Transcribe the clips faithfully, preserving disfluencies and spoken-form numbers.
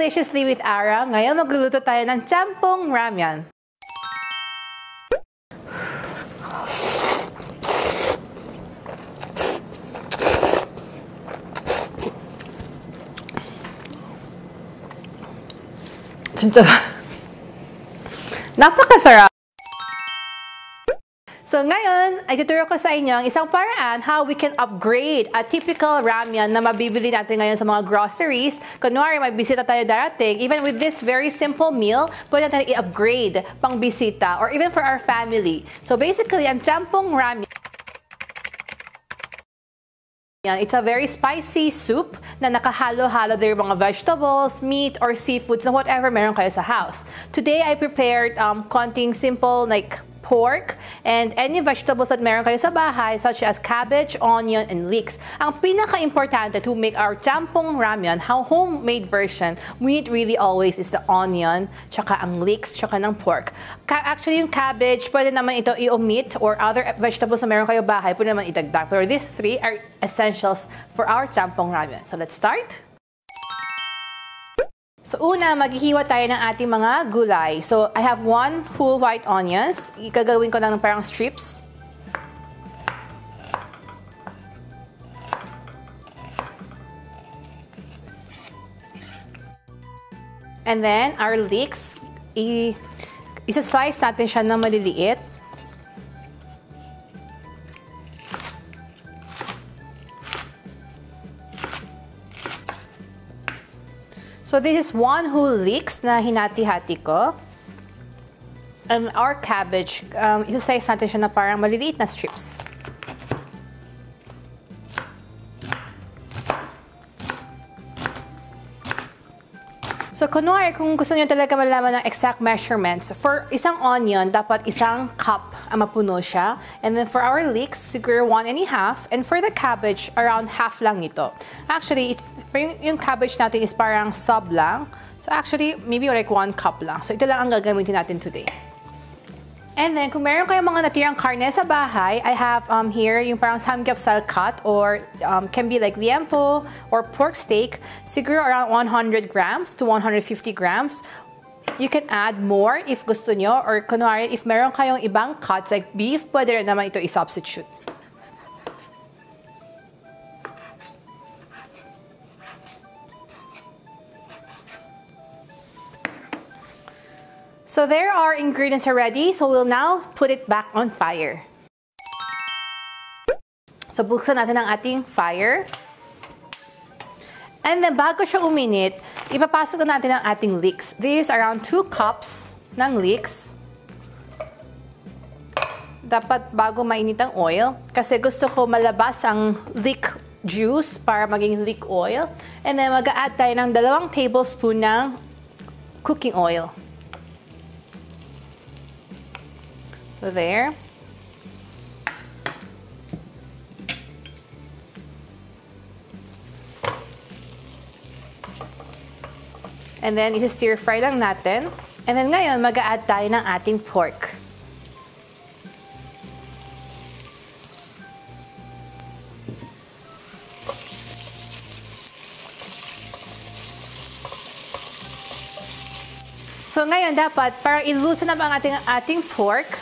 Deliciously with Ara. Ngayon magluluto tayo ng jjamppong ramyeon. 진짜 napakasarap. So ngayon, ay tuturo ko sa inyo ang isang paraan how we can upgrade a typical ramyeon na mabibili natin ngayon sa mga groceries. Kunwari, may bisita tayo darating. Even with this very simple meal, pwede natin i-upgrade pang bisita or even for our family. So basically, ang jjamppong ramyeon, it's a very spicy soup na nakahalo-halo there mga vegetables, meat, or seafood, so whatever meron kayo sa house. Today, I prepared um, konting simple like pork and any vegetables that meron kayo sa bahay such as cabbage, onion, and leeks. Ang pinaka-importante to make our jjamppong ramyeon, how homemade version, we need really always is the onion, tsaka ang leeks, tsaka ng pork. Ka actually, yung cabbage, pwede naman ito i-omit or other vegetables na meron kayo bahay, pwede naman itagdag. Pero these three are essentials for our jjamppong ramyeon. So let's start! So una, maghihiwa tayo ng ating mga gulay. So I have one whole white onions. Ikagawin ko lang parang strips. And then our leeks, isa-slice natin siya ng maliliit. So this is one whole leeks na hinati-hati ko. And our cabbage, um, isa-slice natin siya na parang maliliit na strips. So kunwari, kung gusto niyo talaga malaman ng exact measurements, for isang onion, dapat isang cup ang mapuno siya. And then for our leeks, siguro one and a half. And for the cabbage, around half lang ito. Actually, it's, yung cabbage natin is parang sub lang. So actually, maybe like one cup lang. So ito lang ang gagamitin natin today. And then, kung meron kayong mga natirang karne sa bahay, I have um, here yung parang samgyeopsal cut or um, can be like liempo or pork steak, siguro around one hundred grams to one hundred fifty grams. You can add more if gusto nyo or kunwari, if meron kayong ibang cuts like beef, pwede rin naman ito i-substitute. So there are ingredients already, so we'll now put it back on fire. So buksan natin ang ating fire. And then bago siya uminit, ipapasok natin ang ating leeks. This is around two cups ng leeks. Dapat bago mainit ang oil kasi gusto ko malabas ang leek juice para maging leek oil. And then mag-a-add tayo ng dalawang tablespoon ng cooking oil. So there. And then, isi-stir-fry lang natin. And then ngayon, mag-a-add tayo ng ating pork. So ngayon, dapat parang i-loosen up ang ating, ating pork.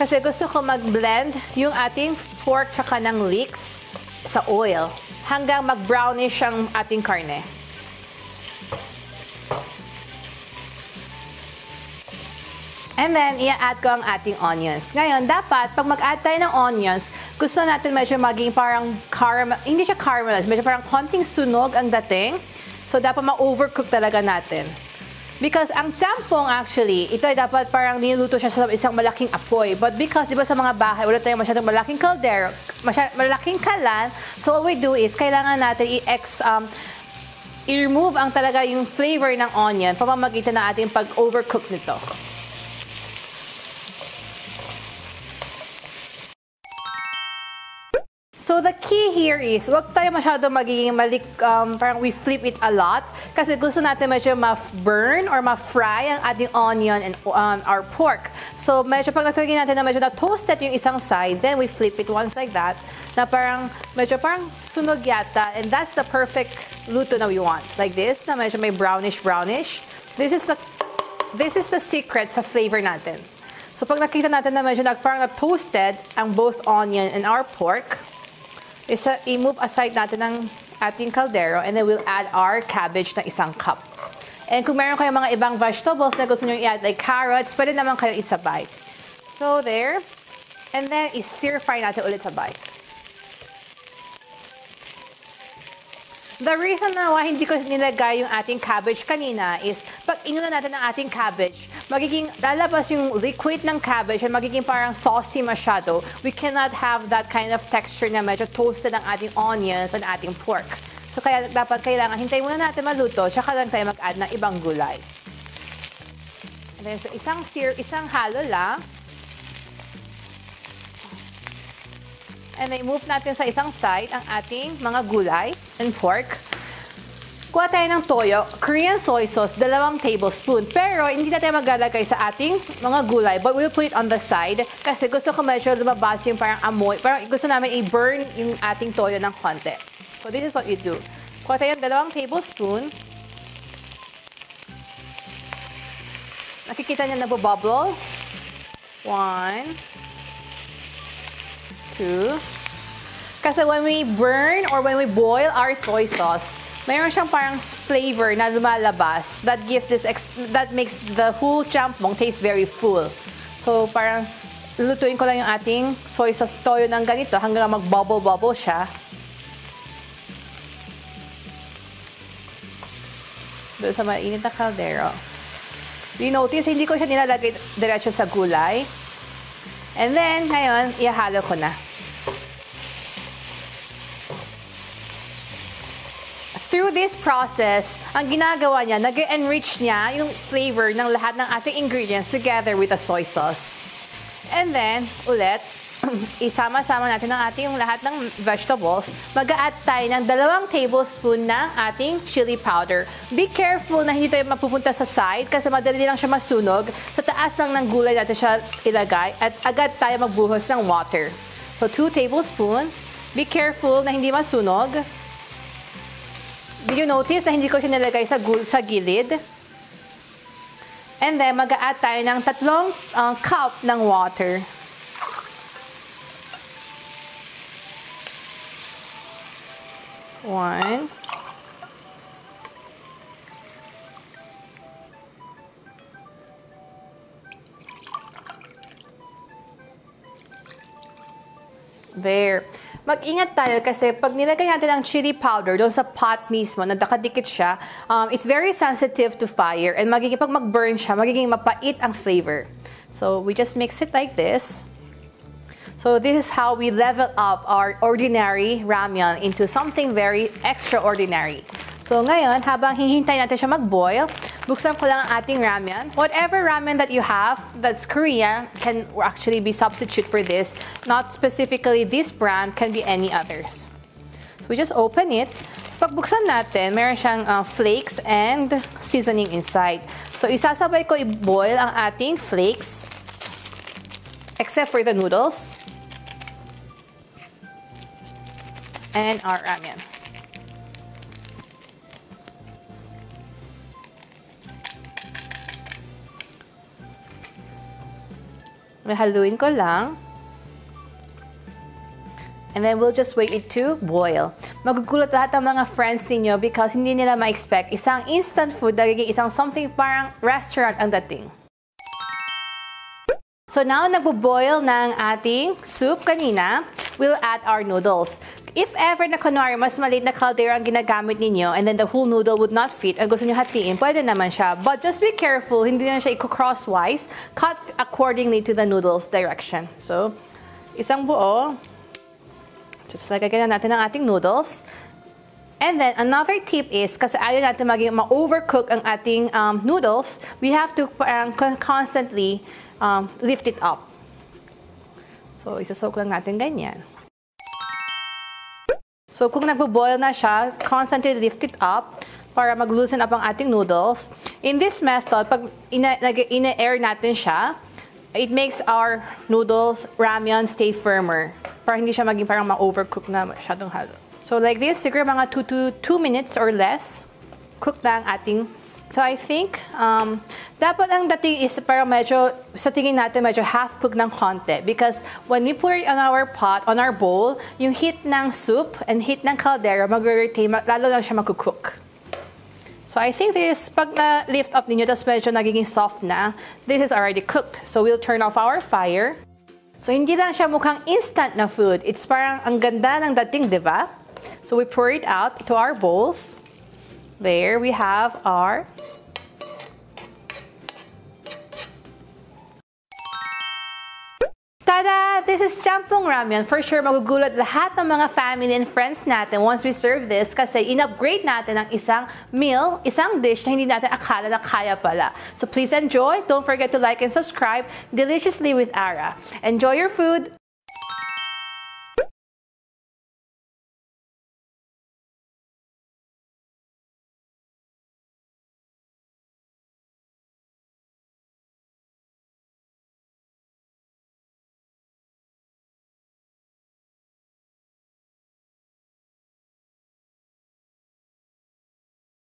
Kasi gusto ko mag-blend yung ating pork tsaka ng leeks sa oil hanggang mag-brownish ang ating karne. And then, i-add ko ang ating onions. Ngayon, dapat, pag mag-add tayo ng onions, gusto natin medyo maging parang caramel, hindi siya caramelized, medyo parang konting sunog ang dating. So, dapat ma-overcook talaga natin. Because ang jjamppong actually, ito ay dapat parang niluto siya sa isang malaking apoy. But because, di ba sa mga bahay, wala tayong masyadong malaking kaldero, masyadong malaking kalan, so what we do is, kailangan natin i-ex, um, i-remove ang talaga yung flavor ng onion pamamagitan ng ating pag-overcook nito. So the key here is, wag tayo masyado magiging malik, um, parang we flip it a lot. Kasi gusto natin medyo ma-burn or ma-fry ang ating onion and um, our pork. So medyo pag natagin natin na medyo na-toasted yung isang side, then we flip it once like that. Na parang medyo parang sunog yata. And that's the perfect luto na we want. Like this, na medyo may brownish-brownish. This is the, this is the secret sa flavor natin. So pag nakita natin na medyo na parang na-toasted ang both onion and our pork, Isa, i-move aside natin ng ating caldero, and then we'll add our cabbage na isang cup. And kung meron kayong mga ibang vegetables na gusto nyo i-add, like carrots, pwede naman kayo isabay. So there, and then i-stir fry natin ulit sabay. The reason na why hindi ko nilagay yung ating cabbage kanina is pag inuna natin ang ating cabbage, magiging lalabas yung liquid ng cabbage at magiging parang saucy masyado. We cannot have that kind of texture na medyo toasted ng ating onions and ating pork. So kaya dapat kailangan hintay muna natin maluto, tsaka lang tayo mag-add ng ibang gulay. And then, so isang stir, isang halo lang. And then move natin sa isang side ang ating mga gulay and pork. Kuha tayo ng toyo, Korean soy sauce, dalawang tablespoon. Pero hindi na tayo maglalagay sa ating mga gulay, but we'll put it on the side kasi gusto ko medyo lumabas yung parang amoy. Parang gusto namin i-burn yung ating toyo ng konti. So this is what you do. Kuha tayo ng dalawang tablespoon. Nakikita niyo na nabububble. One. Two. Kasi when we burn or when we boil our soy sauce, mayroon siyang parang flavor na lumalabas that gives this ex that makes the whole jjampong taste very full. So parang lutuin ko lang yung ating soy sauce toyo ng ganito hanggang mag-bubble-bubble siya. Doon sa mainit na caldero. You notice, hindi ko siya nilalagay diretso sa gulay. And then, ngayon, ihalo ko na. Through this process, ang ginagawa niya, nag-enrich niya yung flavor ng lahat ng ating ingredients together with the soy sauce. And then, ulit, isama-sama natin ang ating lahat ng vegetables. Mag-a-add tayo ng dalawang tablespoon ng ating chili powder. Be careful na hindi tayo mapupunta sa side kasi madali lang siya masunog. Sa taas lang ng gulay natin siya ilagay at agad tayo magbuhos ng water. So, two tablespoon. Be careful na hindi masunog. Did you notice na hindi ko siya nilagay sa, sa gilid? And then, mag-a-add tayo ng tatlong uh, cup ng water. One. There. Mag-ingat tayo kasi pag nilagay natin ang chili powder doon sa pot mismo, nadakadikit siya, um, it's very sensitive to fire and magiging, pag mag-burn siya, magiging mapait ang flavor. So, we just mix it like this. So, this is how we level up our ordinary ramyeon into something very extraordinary. So, ngayon, habang hihintay natin siya mag-boil, buksan ko lang ang ating ramyeon. Whatever ramen that you have that's Korean can actually be substitute for this. Not specifically this brand, can be any others. So we just open it. So pag buksan natin, meron siyang uh, flakes and seasoning inside. So isasabay ko i-boil ang ating flakes except for the noodles and our ramen. Haluin ko lang. And then we'll just wait it to boil. Magugulat lahat ang mga friends ninyo because hindi nila ma-expect isang instant food nagiging isang something parang restaurant ang dating. So now, nagbo-boil ng ating soup kanina. We'll add our noodles. If ever na kunwari, mas maliit na caldero ang ginagamit ninyo and then the whole noodle would not fit and gusto nyo hatiin, pwede naman siya. But just be careful, hindi na siya i-crosswise. Cut accordingly to the noodle's direction. So, isang buo. Just lagyan na natin ang ating noodles. And then, another tip is, kasi ayaw natin maging ma-overcook ang ating um, noodles, we have to um, constantly um, lift it up. So, isasoak lang natin ganyan. So kung nagbo-boil na siya, constantly lift it up para mag-loosen up ang ating noodles. In this method, pag ina-air natin siya, it makes our noodles, ramyeon, stay firmer. Para hindi siya maging parang ma-overcook na masyadong halo. So like this, siguro mga two to two minutes or less, cook na ang ating. So I think, um, dapat ang dating is parang medyo, sa tingin natin, medyo half-cooked ng konti. Because when we pour it on our pot, on our bowl, yung heat ng soup and heat ng caldera, mag-retain, lalo lang siya mag-cook. So I think this, pag na-lift up ninyo, tas medyo nagiging soft na, this is already cooked. So we'll turn off our fire. So hindi lang siya mukhang instant na food. It's parang ang ganda ng dating, di ba? So we pour it out to our bowls. There we have our tada! This is jjamppong ramyeon. For sure, magugulat lahat ng mga family and friends natin once we serve this kasi in-upgrade natin ang isang meal, isang dish na hindi natin akala na kaya pala. So please enjoy. Don't forget to like and subscribe. Deliciously with Ara. Enjoy your food.